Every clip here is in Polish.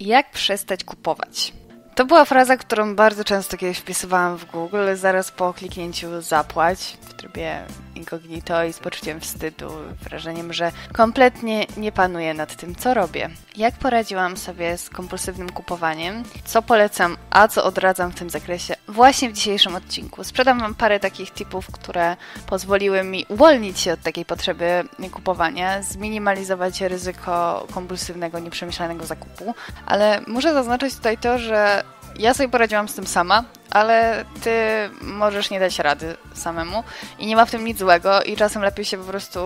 Jak przestać kupować? To była fraza, którą bardzo często kiedyś wpisywałam w Google, zaraz po kliknięciu zapłać w trybie incognito i z poczuciem wstydu, wrażeniem, że kompletnie nie panuję nad tym, co robię. Jak poradziłam sobie z kompulsywnym kupowaniem, co polecam, a co odradzam w tym zakresie właśnie w dzisiejszym odcinku. Sprzedam Wam parę takich tipów, które pozwoliły mi uwolnić się od takiej potrzeby kupowania, zminimalizować ryzyko kompulsywnego, nieprzemyślanego zakupu, ale muszę zaznaczyć tutaj to, że ja sobie poradziłam z tym sama, ale ty możesz nie dać rady samemu i nie ma w tym nic złego i czasem lepiej się po prostu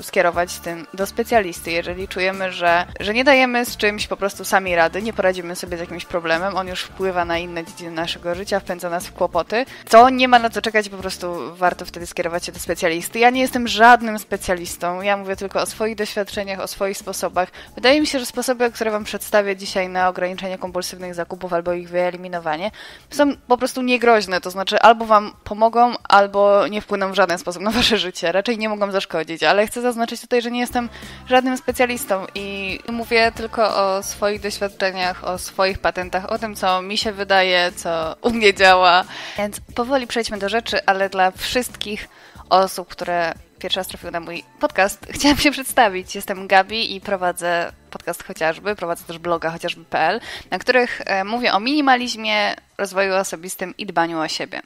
skierować z tym do specjalisty. Jeżeli czujemy, że nie dajemy z czymś po prostu sami rady, nie poradzimy sobie z jakimś problemem, on już wpływa na inne dziedziny naszego życia, wpędza nas w kłopoty, to nie ma na co czekać, po prostu warto wtedy skierować się do specjalisty. Ja nie jestem żadnym specjalistą, ja mówię tylko o swoich doświadczeniach, o swoich sposobach. Wydaje mi się, że sposoby, które Wam przedstawię dzisiaj na ograniczenie kompulsywnych zakupów albo ich wyeliminowanie, są po prostu niegroźne, to znaczy albo Wam pomogą, albo nie wpłyną w żaden sposób na Wasze życie. Raczej nie mogą zaszkodzić, ale chcę zaznaczyć tutaj, że nie jestem żadnym specjalistą i mówię tylko o swoich doświadczeniach, o swoich patentach, o tym, co mi się wydaje, co u mnie działa. Więc powoli przejdźmy do rzeczy, ale dla wszystkich osób, które pierwszy raz trafiły na mój podcast, chciałam się przedstawić. Jestem Gabi i prowadzę podcast Chociażby, prowadzę też bloga chociażby.pl, na których mówię o minimalizmie, rozwoju osobistym i dbaniu o siebie.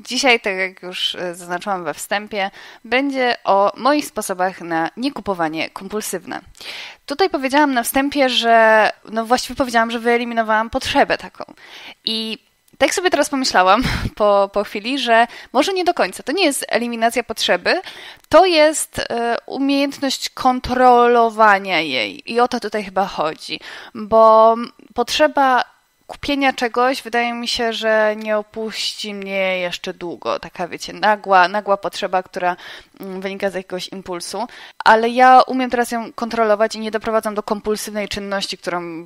Dzisiaj, tak jak już zaznaczyłam we wstępie, będzie o moich sposobach na niekupowanie kompulsywne. Tutaj powiedziałam na wstępie, że właściwie powiedziałam, że wyeliminowałam potrzebę taką. I tak sobie teraz pomyślałam po chwili, że może nie do końca. To nie jest eliminacja potrzeby, to jest umiejętność kontrolowania jej. I o to tutaj chyba chodzi, bo potrzeba kupienia czegoś, wydaje mi się, że nie opuści mnie jeszcze długo. Taka, wiecie, nagła potrzeba, która wynika z jakiegoś impulsu. Ale ja umiem teraz ją kontrolować i nie doprowadzam do kompulsywnej czynności, którą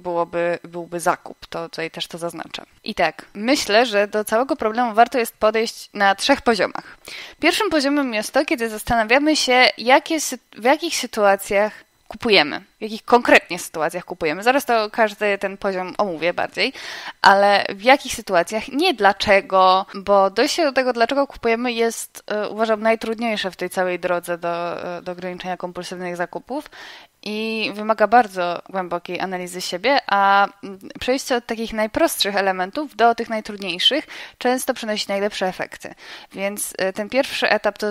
byłby zakup. To tutaj też to zaznaczę. I tak, myślę, że do całego problemu warto jest podejść na 3 poziomach. Pierwszym poziomem jest to, kiedy zastanawiamy się, w jakich sytuacjach kupujemy, w jakich konkretnie sytuacjach kupujemy. Zaraz to każdy ten poziom omówię bardziej, ale w jakich sytuacjach, nie dlaczego, bo dojście do tego, dlaczego kupujemy, jest, uważam, najtrudniejsze w tej całej drodze do ograniczenia kompulsywnych zakupów i wymaga bardzo głębokiej analizy siebie, a przejście od takich najprostszych elementów do tych najtrudniejszych często przynosi najlepsze efekty. Więc ten pierwszy etap to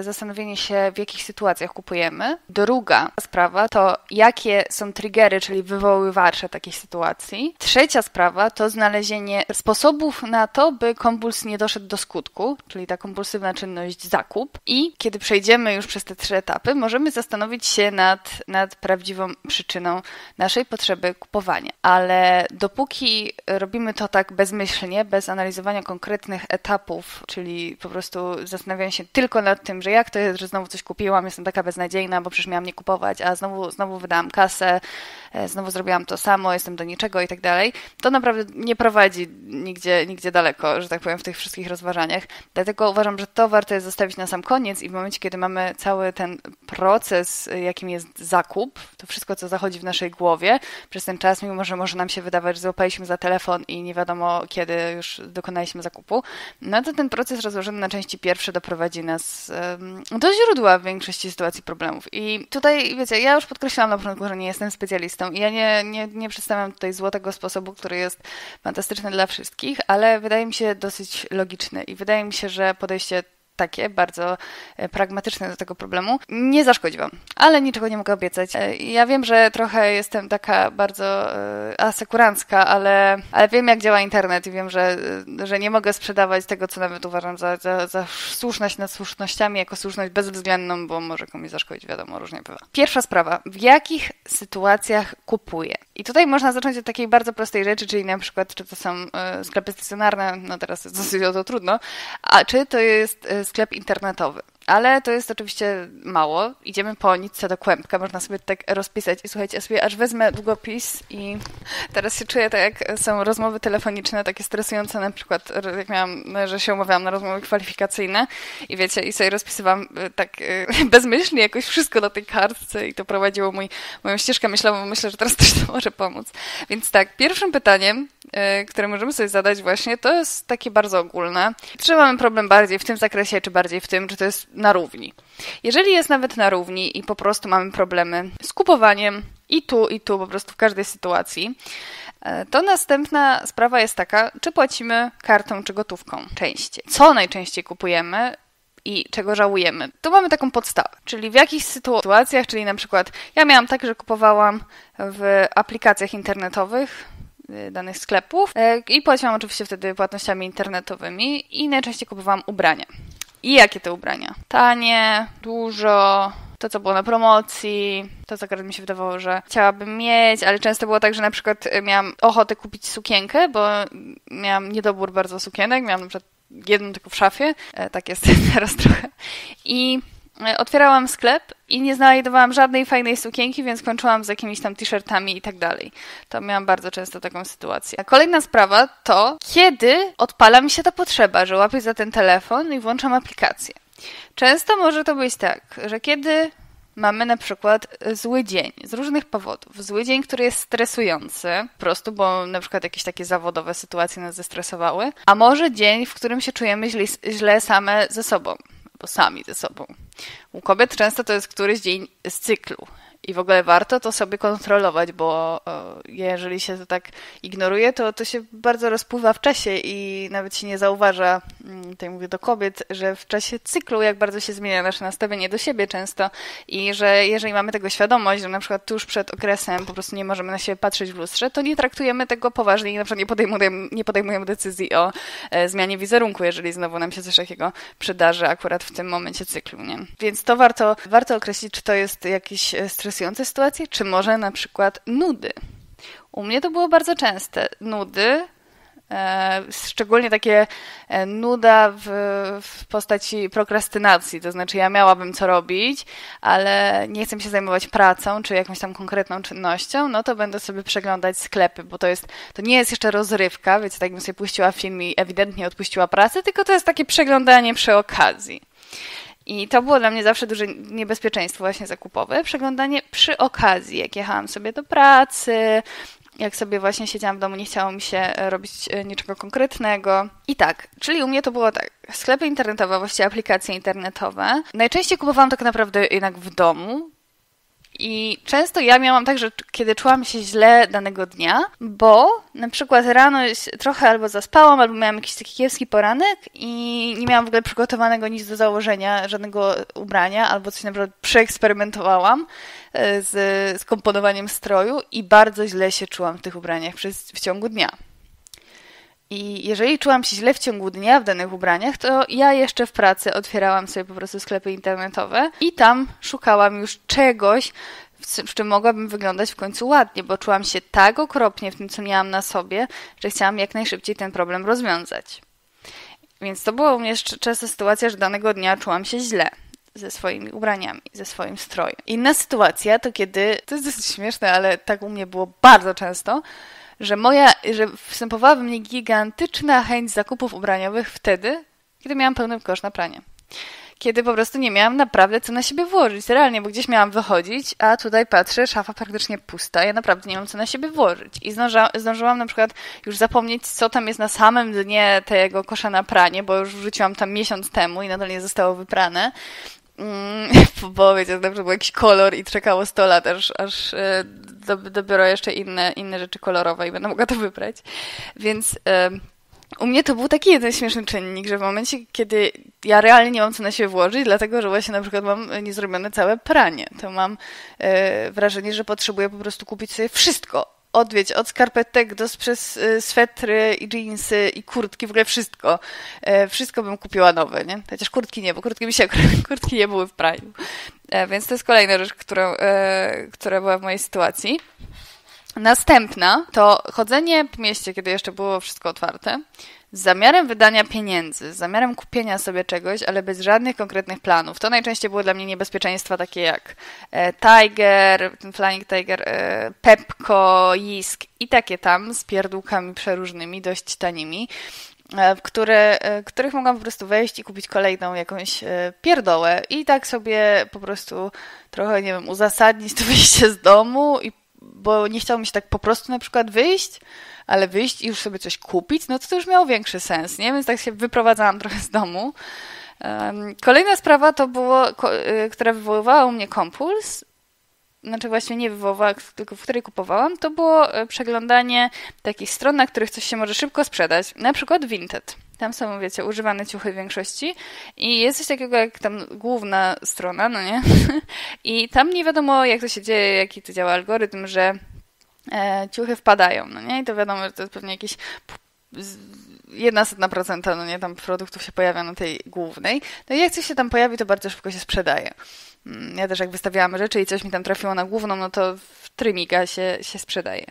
zastanowienie się, w jakich sytuacjach kupujemy. Druga sprawa to jakie są triggery, czyli wywoływacze takich sytuacji. Trzecia sprawa to znalezienie sposobów na to, by kompuls nie doszedł do skutku, czyli ta kompulsywna czynność zakup. I kiedy przejdziemy już przez te 3 etapy, możemy zastanowić się nad prawdziwą przyczyną naszej potrzeby kupowania. Ale dopóki robimy to tak bezmyślnie, bez analizowania konkretnych etapów, czyli po prostu zastanawiając się tylko nad tym, że jak to jest, że znowu coś kupiłam, jestem taka beznadziejna, bo przecież miałam nie kupować, a znowu wydałam kasę, znowu zrobiłam to samo, jestem do niczego i tak dalej, to naprawdę nie prowadzi nigdzie daleko, że tak powiem, w tych wszystkich rozważaniach. Dlatego uważam, że to warto jest zostawić na sam koniec i w momencie, kiedy mamy cały ten proces, jakim jest zakup, to wszystko, co zachodzi w naszej głowie przez ten czas, mimo że może nam się wydawać, że złapaliśmy za telefon i nie wiadomo, kiedy już dokonaliśmy zakupu, no to ten proces rozłożony na części pierwsze doprowadzi nas do źródła w większości sytuacji problemów. I tutaj, wiecie, ja już podkreślałam na początku, że nie jestem specjalistą i ja nie przedstawiam tutaj złotego sposobu, który jest fantastyczny dla wszystkich, ale wydaje mi się dosyć logiczny i wydaje mi się, że podejście takie bardzo pragmatyczne do tego problemu nie zaszkodzi Wam, ale niczego nie mogę obiecać. Ja wiem, że trochę jestem taka bardzo asekurancka, ale wiem, jak działa internet i wiem, że nie mogę sprzedawać tego, co nawet uważam za słuszność nad słusznościami, jako słuszność bezwzględną, bo może komuś zaszkodzić, wiadomo, różnie bywa. Pierwsza sprawa, w jakich sytuacjach kupuję? I tutaj można zacząć od takiej bardzo prostej rzeczy, czyli na przykład, czy to są sklepy stacjonarne, no teraz jest dosyć o to trudno, a czy to jest sklep internetowy. Ale to jest oczywiście mało. Idziemy po nitce do kłębka, można sobie tak rozpisać. I słuchajcie, ja sobie aż wezmę długopis i teraz się czuję tak, jak są rozmowy telefoniczne, takie stresujące, na przykład jak miałam, że się umawiałam na rozmowy kwalifikacyjne i wiecie, i sobie rozpisywałam tak bezmyślnie jakoś wszystko na tej kartce i to prowadziło moją ścieżkę myślową. Myślę, że teraz też to może pomóc. Więc tak, pierwszym pytaniem, które możemy sobie zadać właśnie, to jest takie bardzo ogólne. Czy mamy problem bardziej w tym zakresie, czy bardziej w tym, czy to jest na równi? Jeżeli jest nawet na równi i po prostu mamy problemy z kupowaniem i tu, po prostu w każdej sytuacji, to następna sprawa jest taka, czy płacimy kartą, czy gotówką częściej. Co najczęściej kupujemy i czego żałujemy? Tu mamy taką podstawę, czyli w jakich sytuacjach, czyli na przykład ja miałam tak, że kupowałam w aplikacjach internetowych danych sklepów i płaciłam oczywiście wtedy płatnościami internetowymi i najczęściej kupowałam ubrania. I jakie te ubrania? Tanie, dużo, to co było na promocji, to co akurat mi się wydawało, że chciałabym mieć, ale często było tak, że na przykład miałam ochotę kupić sukienkę, bo miałam niedobór bardzo sukienek, miałam na przykład jedną tylko w szafie, tak jest teraz trochę, i otwierałam sklep i nie znajdowałam żadnej fajnej sukienki, więc kończyłam z jakimiś tam t-shirtami i tak dalej. To miałam bardzo często taką sytuację. A kolejna sprawa to, kiedy odpala mi się ta potrzeba, że łapię za ten telefon i włączam aplikację. Często może to być tak, że kiedy mamy na przykład zły dzień, z różnych powodów. Zły dzień, który jest stresujący, po prostu, bo na przykład jakieś takie zawodowe sytuacje nas zestresowały, a może dzień, w którym się czujemy źle same ze sobą. Bo sami ze sobą. U kobiet często to jest któryś dzień z cyklu i w ogóle warto to sobie kontrolować, bo jeżeli się to tak ignoruje, to się bardzo rozpływa w czasie i nawet się nie zauważa, tutaj mówię do kobiet, że w czasie cyklu jak bardzo się zmienia nasze nastawienie do siebie często i że jeżeli mamy tego świadomość, że na przykład tuż przed okresem po prostu nie możemy na siebie patrzeć w lustrze, to nie traktujemy tego poważnie i na przykład nie podejmujemy decyzji o zmianie wizerunku, jeżeli znowu nam się coś takiego przydarzy akurat w tym momencie cyklu, nie? Więc to warto określić, czy to jest jakiś stresujące sytuacje, czy może na przykład nudy. U mnie to było bardzo częste. Nudy, szczególnie takie nuda w postaci prokrastynacji, to znaczy ja miałabym co robić, ale nie chcę się zajmować pracą, czy jakąś tam konkretną czynnością, no to będę sobie przeglądać sklepy, bo to nie jest jeszcze rozrywka, wiecie, tak bym sobie puściła film i ewidentnie odpuściła pracę, tylko to jest takie przeglądanie przy okazji. I to było dla mnie zawsze duże niebezpieczeństwo właśnie zakupowe. Przeglądanie przy okazji, jak jechałam sobie do pracy, jak sobie właśnie siedziałam w domu, nie chciało mi się robić niczego konkretnego. I tak, czyli u mnie to było tak, sklepy internetowe, właściwie aplikacje internetowe. Najczęściej kupowałam tak naprawdę jednak w domu. I często ja miałam tak, że kiedy czułam się źle danego dnia, bo na przykład rano trochę albo zaspałam, albo miałam jakiś taki kiepski poranek i nie miałam w ogóle przygotowanego nic do założenia, żadnego ubrania, albo coś na przykład przeeksperymentowałam z komponowaniem stroju i bardzo źle się czułam w tych ubraniach w ciągu dnia. I jeżeli czułam się źle w ciągu dnia w danych ubraniach, to ja jeszcze w pracy otwierałam sobie po prostu sklepy internetowe i tam szukałam już czegoś, w czym mogłabym wyglądać w końcu ładnie, bo czułam się tak okropnie w tym, co miałam na sobie, że chciałam jak najszybciej ten problem rozwiązać. Więc to była u mnie często sytuacja, że danego dnia czułam się źle ze swoimi ubraniami, ze swoim strojem. Inna sytuacja to kiedy, to jest dosyć śmieszne, ale tak u mnie było bardzo często, że wstępowała we mnie gigantyczna chęć zakupów ubraniowych wtedy, kiedy miałam pełny kosz na pranie. Kiedy po prostu nie miałam naprawdę co na siebie włożyć. Realnie, bo gdzieś miałam wychodzić, a tutaj patrzę, szafa praktycznie pusta, ja naprawdę nie mam co na siebie włożyć. I zdążyłam na przykład już zapomnieć, co tam jest na samym dnie tego kosza na pranie, bo już wrzuciłam tam miesiąc temu i nadal nie zostało wyprane. Bo wiecie, to dobrze był jakiś kolor i czekało 100 lat, aż dobiorą jeszcze inne rzeczy kolorowe i będę mogła to wybrać. Więc u mnie to był taki jeden śmieszny czynnik, że w momencie, kiedy ja realnie nie mam co na siebie włożyć, dlatego że właśnie na przykład mam niezrobione całe pranie, to mam wrażenie, że potrzebuję po prostu kupić sobie wszystko. Od skarpetek przez swetry i dżinsy i kurtki, w ogóle wszystko. Wszystko bym kupiła nowe, nie? Chociaż kurtki nie, bo kurtki nie były w praniu. Więc to jest kolejna rzecz, która była w mojej sytuacji. Następna to chodzenie po mieście, kiedy jeszcze było wszystko otwarte. z zamiarem wydania pieniędzy, z zamiarem kupienia sobie czegoś, ale bez żadnych konkretnych planów. To najczęściej było dla mnie niebezpieczeństwa takie jak Tiger, Flying Tiger, Pepco, Jisk i takie tam z pierdółkami przeróżnymi, dość tanimi, których mogłam po prostu wejść i kupić kolejną jakąś pierdołę i tak sobie po prostu trochę, nie wiem, uzasadnić to wyjście z domu, bo nie chciało mi się tak po prostu na przykład wyjść, ale wyjść i już sobie coś kupić, no to już miało większy sens, nie? Więc tak się wyprowadzałam trochę z domu. Kolejna sprawa to było, która wywoływała u mnie kompuls, znaczy właśnie nie wywoływała, tylko w której kupowałam, to było przeglądanie takich stron, na których coś się może szybko sprzedać, na przykład Vinted. Tam są, wiecie, używane ciuchy w większości i jest coś takiego jak tam główna strona, no nie? I tam nie wiadomo, jak to się dzieje, jaki to działa algorytm, że ciuchy wpadają, no nie? I to wiadomo, że to jest pewnie jakieś 0,01%, no nie? Tam produktów się pojawia na tej głównej. No i jak coś się tam pojawi, to bardzo szybko się sprzedaje. Ja też jak wystawiałam rzeczy i coś mi tam trafiło na główną, no to w trymiga się sprzedaje.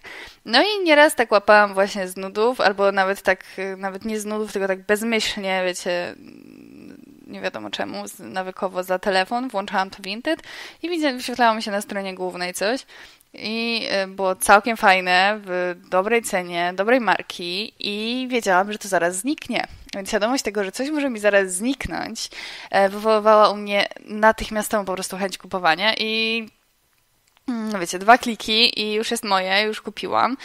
No i nieraz tak łapałam właśnie z nudów, albo nawet tak, nawet nie z nudów, tylko tak bezmyślnie, wiecie, nie wiadomo czemu, nawykowo za telefon włączałam to Vinted i wyświetlało mi się na stronie głównej coś. I było całkiem fajne, w dobrej cenie, dobrej marki i wiedziałam, że to zaraz zniknie. Więc świadomość tego, że coś może mi zaraz zniknąć, wywoływała u mnie natychmiastową po prostu chęć kupowania i no wiecie, 2 kliki i już jest moje, już kupiłam.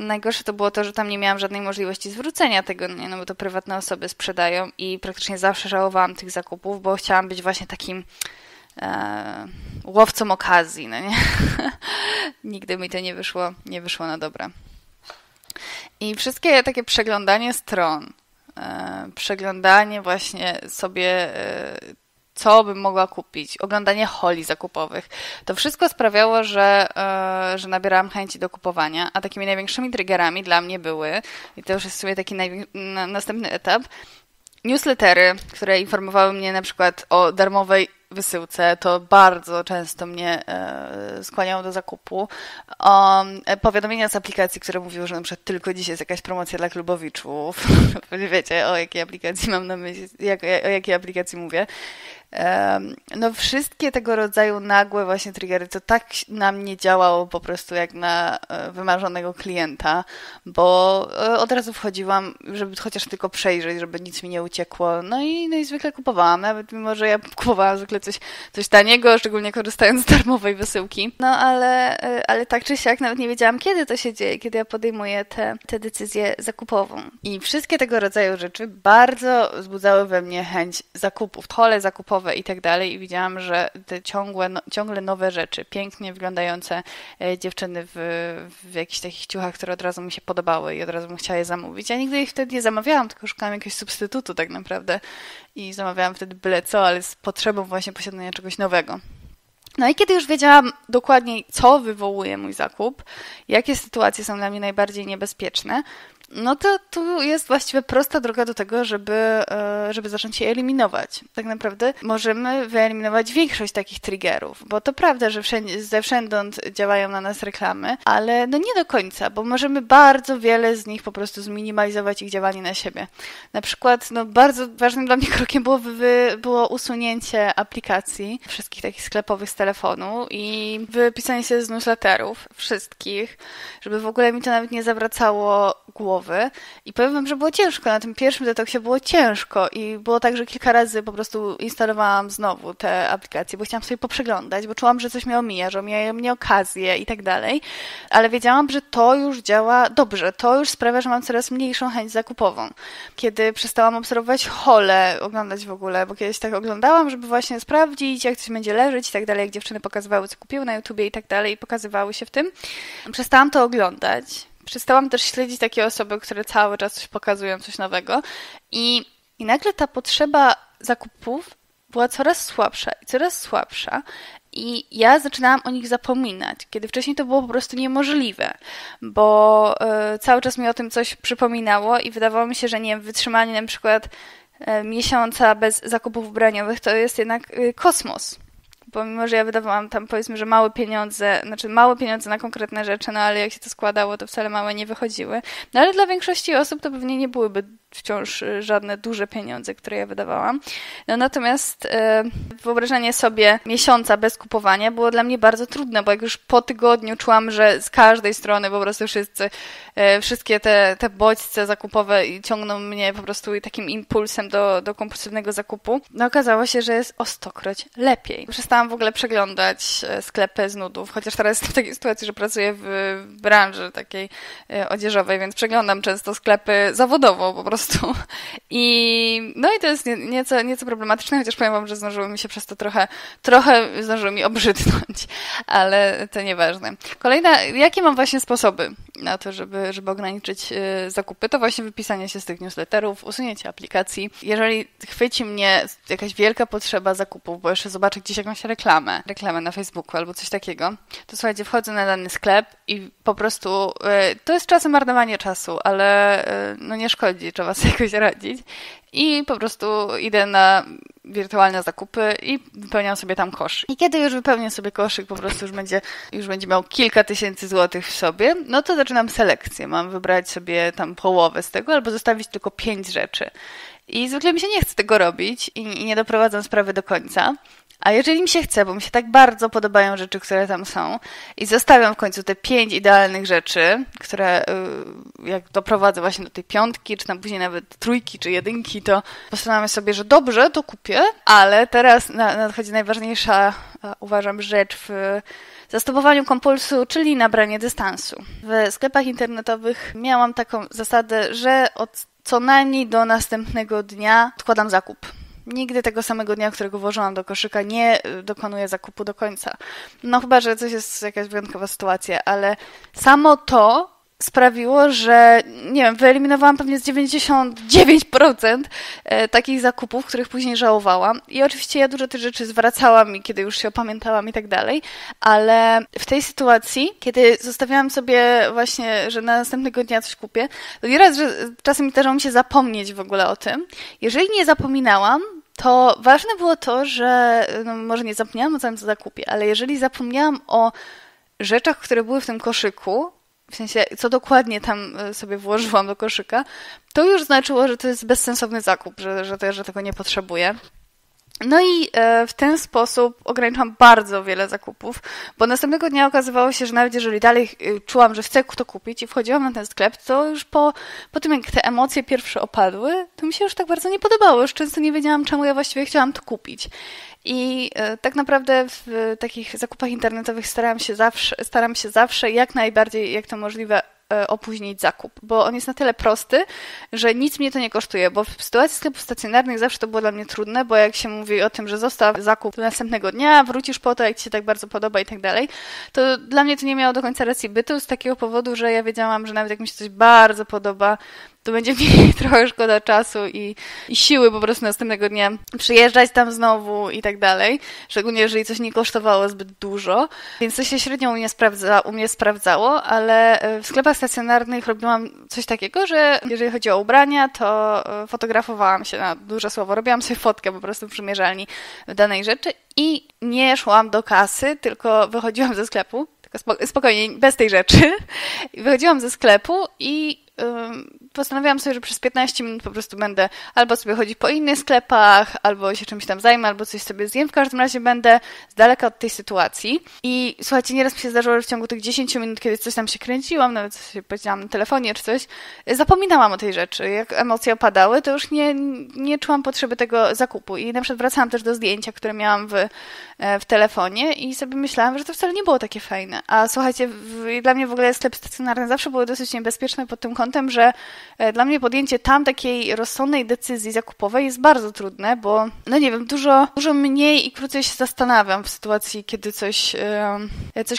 Najgorsze to było to, że tam nie miałam żadnej możliwości zwrócenia tego, no bo to prywatne osoby sprzedają i praktycznie zawsze żałowałam tych zakupów, bo chciałam być właśnie takim łowcą okazji, no nie? Nigdy mi to nie wyszło na dobre. I wszystkie takie przeglądanie stron, przeglądanie właśnie sobie, co bym mogła kupić, oglądanie holi zakupowych, to wszystko sprawiało, że nabierałam chęci do kupowania, a takimi największymi triggerami dla mnie były, i to już jest sobie taki następny etap, newslettery, które informowały mnie na przykład o darmowej wysyłce, to bardzo często mnie skłaniało do zakupu. Powiadomienia z aplikacji, które mówiły, że na przykład tylko dzisiaj jest jakaś promocja dla klubowiczów. Wiecie, o jakiej aplikacji mam na myśli, o jakiej aplikacji mówię. No wszystkie tego rodzaju nagłe właśnie triggery, to tak na mnie działało po prostu jak na wymarzonego klienta, bo od razu wchodziłam, żeby chociaż tylko przejrzeć, żeby nic mi nie uciekło. No i zwykle kupowałam, nawet mimo, że ja kupowałam zwykle coś taniego, szczególnie korzystając z darmowej wysyłki. No ale tak czy siak nawet nie wiedziałam, kiedy to się dzieje, kiedy ja podejmuję tę decyzję zakupową. I wszystkie tego rodzaju rzeczy bardzo wzbudzały we mnie chęć zakupów, hole zakupowe i tak dalej i widziałam, że te ciągle nowe rzeczy, pięknie wyglądające dziewczyny w jakichś takich ciuchach, które od razu mi się podobały i od razu bym chciała je zamówić. Ja nigdy ich wtedy nie zamawiałam, tylko szukałam jakiegoś substytutu tak naprawdę i zamawiałam wtedy byle co, ale z potrzebą właśnie posiadania czegoś nowego. No i kiedy już wiedziałam dokładnie, co wywołuje mój zakup, jakie sytuacje są dla mnie najbardziej niebezpieczne, no to tu jest właściwie prosta droga do tego, żeby zacząć je eliminować. Tak naprawdę możemy wyeliminować większość takich triggerów, bo to prawda, że zewsządąd działają na nas reklamy, ale no nie do końca, bo możemy bardzo wiele z nich po prostu zminimalizować ich działanie na siebie. Na przykład no bardzo ważnym dla mnie krokiem było usunięcie aplikacji wszystkich takich sklepowych z telefonu i wypisanie się z newsletterów wszystkich, żeby w ogóle mi to nawet nie zawracało głowy. I powiem wam, że było ciężko, na tym pierwszym detoksie było ciężko i było tak, że kilka razy po prostu instalowałam znowu te aplikacje, bo chciałam sobie poprzeglądać, bo czułam, że coś mnie omija, że omijają mnie okazje i tak dalej, ale wiedziałam, że to już działa dobrze, to już sprawia, że mam coraz mniejszą chęć zakupową. Kiedy przestałam obserwować hole, oglądać w ogóle, bo kiedyś tak oglądałam, żeby właśnie sprawdzić, jak coś będzie leżeć i tak dalej, jak dziewczyny pokazywały, co kupiły na YouTubie i tak dalej i pokazywały się w tym, przestałam to oglądać. Przestałam też śledzić takie osoby, które cały czas coś pokazują, coś nowego i nagle ta potrzeba zakupów była coraz słabsza i ja zaczynałam o nich zapominać, kiedy wcześniej to było po prostu niemożliwe, bo cały czas mi o tym coś przypominało i wydawało mi się, że nie wiem, wytrzymanie na przykład miesiąca bez zakupów ubraniowych to jest jednak kosmos. bo mimo, że ja wydawałam tam, powiedzmy, że małe pieniądze na konkretne rzeczy, no ale jak się to składało, to wcale małe nie wychodziły. No ale dla większości osób to pewnie nie byłyby wciąż żadne duże pieniądze, które ja wydawałam. No natomiast wyobrażenie sobie miesiąca bez kupowania było dla mnie bardzo trudne, bo jak już po tygodniu czułam, że z każdej strony po prostu wszystkie te bodźce zakupowe ciągną mnie po prostu takim impulsem do kompulsywnego zakupu, no okazało się, że jest o 100-kroć lepiej. Przestałam w ogóle przeglądać sklepy z nudów, chociaż teraz jestem w takiej sytuacji, że pracuję w branży takiej odzieżowej, więc przeglądam często sklepy zawodowo po prostu. No i to jest nieco problematyczne, chociaż powiem wam, że zdążyły mi się przez to trochę zdążyły mi obrzydnąć, ale to nieważne. Kolejna, jakie mam właśnie sposoby na to, żeby ograniczyć zakupy, to właśnie wypisanie się z tych newsletterów, usunięcie aplikacji. Jeżeli chwyci mnie jakaś wielka potrzeba zakupów, bo jeszcze zobaczę gdzieś jakąś reklamę na Facebooku albo coś takiego, to słuchajcie, wchodzę na dany sklep i po prostu to jest czasem marnowanie czasu, ale no nie szkodzi, trzeba sobie jakoś radzić. I po prostu idę na wirtualne zakupy i wypełniam sobie tam koszyk. I kiedy już wypełnię sobie koszyk, po prostu już będzie miał kilka tysięcy złotych w sobie, no to zaczynam selekcję. Mam wybrać sobie tam połowę z tego albo zostawić tylko 5 rzeczy. I zwykle mi się nie chce tego robić i nie doprowadzam sprawy do końca. A jeżeli mi się chce, bo mi się tak bardzo podobają rzeczy, które tam są i zostawiam w końcu te 5 idealnych rzeczy, które jak doprowadzę właśnie do tej 5, czy tam później nawet 3, czy 1, to postanawiam sobie, że dobrze, to kupię, ale teraz nadchodzi najważniejsza, uważam, rzecz w zastępowaniu kompulsu, czyli nabranie dystansu. W sklepach internetowych miałam taką zasadę, że od co najmniej do następnego dnia odkładam zakup. Nigdy tego samego dnia, którego włożyłam do koszyka, nie dokonuję zakupu do końca. No chyba, że coś jest jakaś wyjątkowa sytuacja, ale samo to sprawiło, że nie wiem, wyeliminowałam pewnie z 99% takich zakupów, których później żałowałam. I oczywiście ja dużo tych rzeczy zwracałam i kiedy już się opamiętałam i tak dalej, ale w tej sytuacji, kiedy zostawiałam sobie właśnie, że na następnego dnia coś kupię, to nieraz, że czasem zdarzało mi się zapomnieć w ogóle o tym. Jeżeli nie zapominałam, to ważne było to, że no, może nie zapomniałam o całym co zakupie, ale jeżeli zapomniałam o rzeczach, które były w tym koszyku, w sensie, co dokładnie tam sobie włożyłam do koszyka, to już znaczyło, że to jest bezsensowny zakup, że tego nie potrzebuję. No i w ten sposób ograniczam bardzo wiele zakupów, bo następnego dnia okazywało się, że nawet jeżeli dalej czułam, że chcę to kupić i wchodziłam na ten sklep, to już po tym, jak te emocje pierwsze opadły, to mi się już tak bardzo nie podobało. Już często nie wiedziałam, czemu ja właściwie chciałam to kupić. I tak naprawdę w takich zakupach internetowych staram się zawsze jak najbardziej, jak to możliwe, opóźnić zakup, bo on jest na tyle prosty, że nic mnie to nie kosztuje, bo w sytuacji sklepów stacjonarnych zawsze to było dla mnie trudne, bo jak się mówi o tym, że zostaw zakup do następnego dnia, wrócisz po to, jak ci się tak bardzo podoba i tak dalej, to dla mnie to nie miało do końca racji bytu z takiego powodu, że ja wiedziałam, że nawet jak mi się coś bardzo podoba, to będzie mi trochę szkoda czasu i siły po prostu następnego dnia przyjeżdżać tam znowu i tak dalej. Szczególnie jeżeli coś nie kosztowało zbyt dużo. Więc to się średnio u mnie sprawdzało, ale w sklepach stacjonarnych robiłam coś takiego, że jeżeli chodzi o ubrania, to fotografowałam się na duże słowo. Robiłam sobie fotkę po prostu w przymierzalni danej rzeczy i nie szłam do kasy, tylko wychodziłam ze sklepu. Spokojnie, bez tej rzeczy. Wychodziłam ze sklepu i postanawiałam sobie, że przez 15 minut po prostu będę albo sobie chodzić po innych sklepach, albo się czymś tam zajmę, albo coś sobie zjem. W każdym razie będę z daleka od tej sytuacji. I słuchajcie, nieraz mi się zdarzyło, że w ciągu tych 10 minut, kiedy coś tam się kręciłam, nawet coś się powiedziałam na telefonie czy coś, zapominałam o tej rzeczy. Jak emocje opadały, to już nie czułam potrzeby tego zakupu. I na przykład wracałam też do zdjęcia, które miałam w telefonie i sobie myślałam, że to wcale nie było takie fajne. A słuchajcie, dla mnie w ogóle sklep stacjonarny zawsze były dosyć niebezpieczne pod tym kątem, że dla mnie podjęcie tam takiej rozsądnej decyzji zakupowej jest bardzo trudne, bo no nie wiem, dużo mniej i krócej się zastanawiam w sytuacji, kiedy coś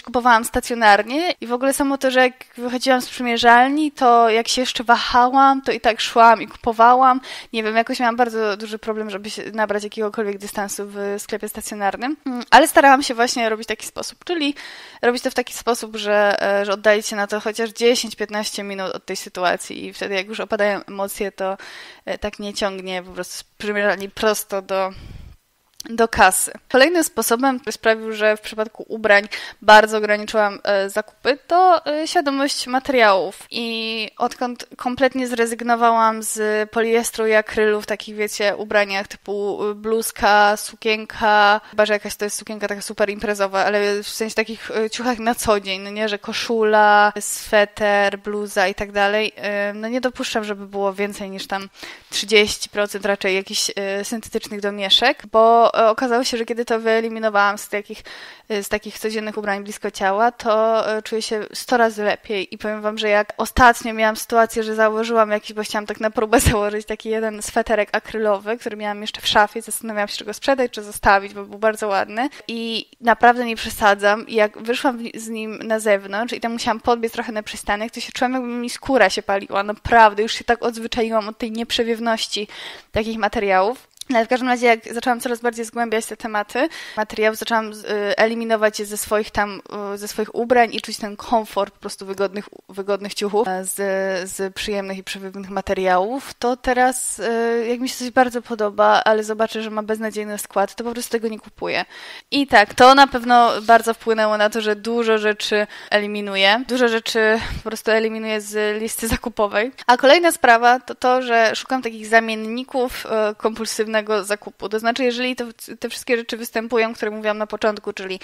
kupowałam stacjonarnie i w ogóle samo to, że jak wychodziłam z przymierzalni, to jak się jeszcze wahałam, to i tak szłam i kupowałam. Nie wiem, jakoś miałam bardzo duży problem, żeby się nabrać jakiegokolwiek dystansu w sklepie stacjonarnym, ale starałam się właśnie robić w taki sposób, czyli robić to w taki sposób, że oddalić się na to chociaż 10-15 minut od tej sytuacji i wtedy jak już opadają emocje, to tak nie ciągnie po prostu przymierzalni prosto do do kasy. Kolejnym sposobem, który sprawił, że w przypadku ubrań bardzo ograniczyłam zakupy, to świadomość materiałów. I odkąd kompletnie zrezygnowałam z poliestru i akrylu w takich, wiecie, ubraniach typu bluzka, sukienka, chyba że jakaś to jest sukienka taka super imprezowa, ale w sensie takich ciuchach na co dzień, no nie, że koszula, sweter, bluza i tak dalej, no nie dopuszczam, żeby było więcej niż tam 30% raczej jakichś syntetycznych domieszek, bo okazało się, że kiedy to wyeliminowałam z takich codziennych ubrań blisko ciała, to czuję się 100 razy lepiej. I powiem wam, że jak ostatnio miałam sytuację, że założyłam jakiś, bo chciałam tak na próbę założyć taki jeden sweterek akrylowy, który miałam jeszcze w szafie, zastanawiałam się, czy go sprzedać, czy zostawić, bo był bardzo ładny. I naprawdę nie przesadzam. I jak wyszłam z nim na zewnątrz i tam musiałam podbiec trochę na przystanek, to się czułam, jakby mi skóra się paliła. Naprawdę, już się tak odzwyczaiłam od tej nieprzewiewności takich materiałów. Ale w każdym razie, jak zaczęłam coraz bardziej zgłębiać te tematy materiałów, zaczęłam eliminować je ze swoich ubrań i czuć ten komfort po prostu wygodnych ciuchów z przyjemnych i przepięknych materiałów, to teraz jak mi się coś bardzo podoba, ale zobaczę, że ma beznadziejny skład, to po prostu tego nie kupuję. I tak, to na pewno bardzo wpłynęło na to, że dużo rzeczy eliminuję. Dużo rzeczy po prostu eliminuję z listy zakupowej. A kolejna sprawa to to, że szukam takich zamienników kompulsywnych zakupu. To znaczy, jeżeli te wszystkie rzeczy występują, które mówiłam na początku, czyli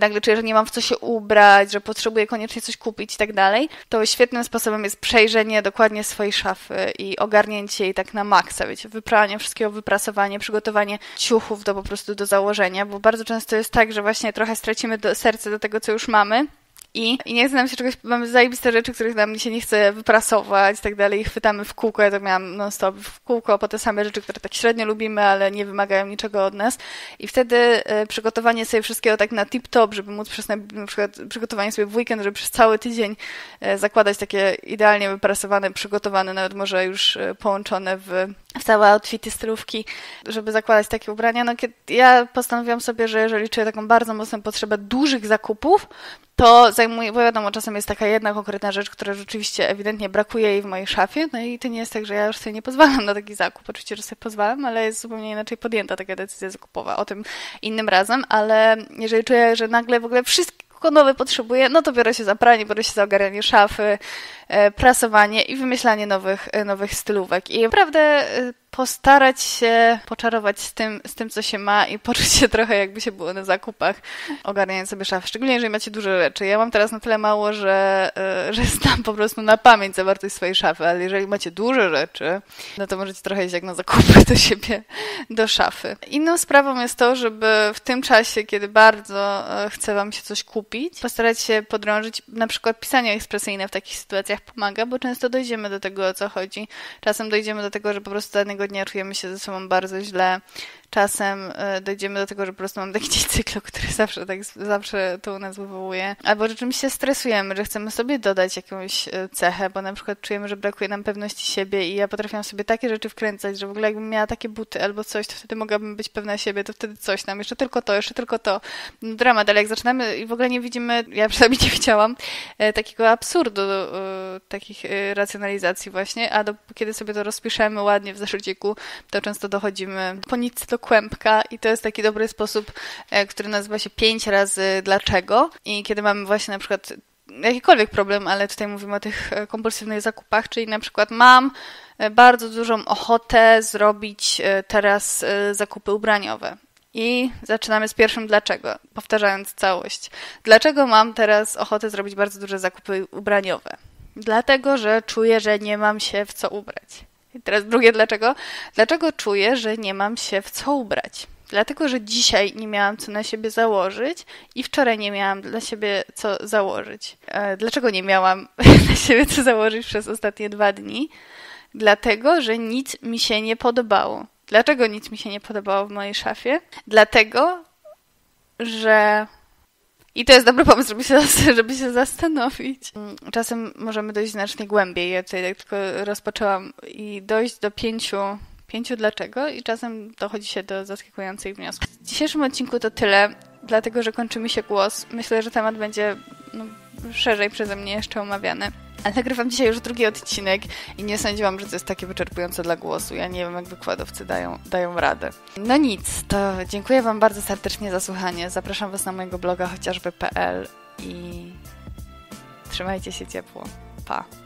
nagle czuję, że nie mam w co się ubrać, że potrzebuję koniecznie coś kupić i tak dalej, to świetnym sposobem jest przejrzenie dokładnie swojej szafy i ogarnięcie jej tak na maksa, wiecie, wypranie wszystkiego, wyprasowanie, przygotowanie ciuchów do po prostu do założenia, bo bardzo często jest tak, że właśnie trochę stracimy serce do tego, co już mamy. I nie chce nam się czegoś, mamy zajebiste rzeczy, których nam się nie chce wyprasować i tak dalej, i chwytamy w kółko, ja to miałam non stop w kółko, po te same rzeczy, które tak średnio lubimy, ale nie wymagają niczego od nas. I wtedy przygotowanie sobie wszystkiego tak na tip-top, żeby móc przez na przykład przygotowanie sobie w weekend, żeby przez cały tydzień zakładać takie idealnie wyprasowane, przygotowane, nawet może już połączone w całe outfity, stylówki, żeby zakładać takie ubrania. No kiedy ja postanowiłam sobie, że jeżeli czuję taką bardzo mocną potrzebę dużych zakupów, to zajmuje, bo wiadomo, czasem jest taka jedna konkretna rzecz, która rzeczywiście ewidentnie brakuje jej w mojej szafie, no i to nie jest tak, że ja już sobie nie pozwalam na taki zakup. Oczywiście, że sobie pozwalam, ale jest zupełnie inaczej podjęta taka decyzja zakupowa, o tym innym razem, ale jeżeli czuję, że nagle w ogóle wszystko nowe potrzebuję, no to biorę się za pranie, biorę się za ogarnianie szafy, prasowanie i wymyślanie nowych stylówek. I naprawdę postarać się poczarować z tym, co się ma i poczuć się trochę, jakby się było na zakupach, ogarniając sobie szafę. Szczególnie, jeżeli macie duże rzeczy. Ja mam teraz na tyle mało, że znam po prostu na pamięć zawartość swojej szafy, ale jeżeli macie duże rzeczy, no to możecie trochę iść jak na zakupy do siebie, do szafy. Inną sprawą jest to, żeby w tym czasie, kiedy bardzo chce wam się coś kupić, postarać się podrążyć, na przykład pisanie ekspresyjne w takich sytuacjach pomaga, bo często dojdziemy do tego, o co chodzi. Czasem dojdziemy do tego, że po prostu danego dnia czujemy się ze sobą bardzo źle. Czasem dojdziemy do tego, że po prostu mam taki cykl, który zawsze to u nas wywołuje. Albo że czymś się stresujemy, że chcemy sobie dodać jakąś cechę, bo na przykład czujemy, że brakuje nam pewności siebie i ja potrafiłam sobie takie rzeczy wkręcać, że w ogóle jakbym miała takie buty albo coś, to wtedy mogłabym być pewna siebie, to wtedy coś tam, jeszcze tylko to. No, dramat, ale jak zaczynamy i w ogóle nie widzimy, ja przynajmniej nie widziałam takiego absurdu, takich racjonalizacji właśnie, a kiedy sobie to rozpiszemy ładnie w zeszyciku, to często dochodzimy po nic do kłębka i to jest taki dobry sposób, który nazywa się 5 razy dlaczego. I kiedy mamy właśnie na przykład jakikolwiek problem, ale tutaj mówimy o tych kompulsywnych zakupach, czyli na przykład mam bardzo dużą ochotę zrobić teraz zakupy ubraniowe. I zaczynamy z pierwszym dlaczego, powtarzając całość. Dlaczego mam teraz ochotę zrobić bardzo duże zakupy ubraniowe? Dlatego, że czuję, że nie mam się w co ubrać. I teraz drugie dlaczego. Dlaczego czuję, że nie mam się w co ubrać? Dlatego, że dzisiaj nie miałam co na siebie założyć i wczoraj nie miałam dla siebie co założyć. Dlaczego nie miałam na siebie co założyć przez ostatnie 2 dni? Dlatego, że nic mi się nie podobało. Dlaczego nic mi się nie podobało w mojej szafie? Dlatego, że... I to jest dobry pomysł, żeby się zastanowić. Czasem możemy dojść znacznie głębiej. Ja tutaj tak tylko rozpoczęłam i dojść do 5 dlaczego i czasem dochodzi się do zaskakujących wniosków. W dzisiejszym odcinku to tyle, dlatego że kończy mi się głos. Myślę, że temat będzie szerzej przeze mnie jeszcze omawiany. A nagrywam dzisiaj już drugi odcinek i nie sądziłam, że to jest takie wyczerpujące dla głosu. Ja nie wiem, jak wykładowcy dają radę. No nic, to dziękuję Wam bardzo serdecznie za słuchanie. Zapraszam Was na mojego bloga chociażby.pl i trzymajcie się ciepło. Pa!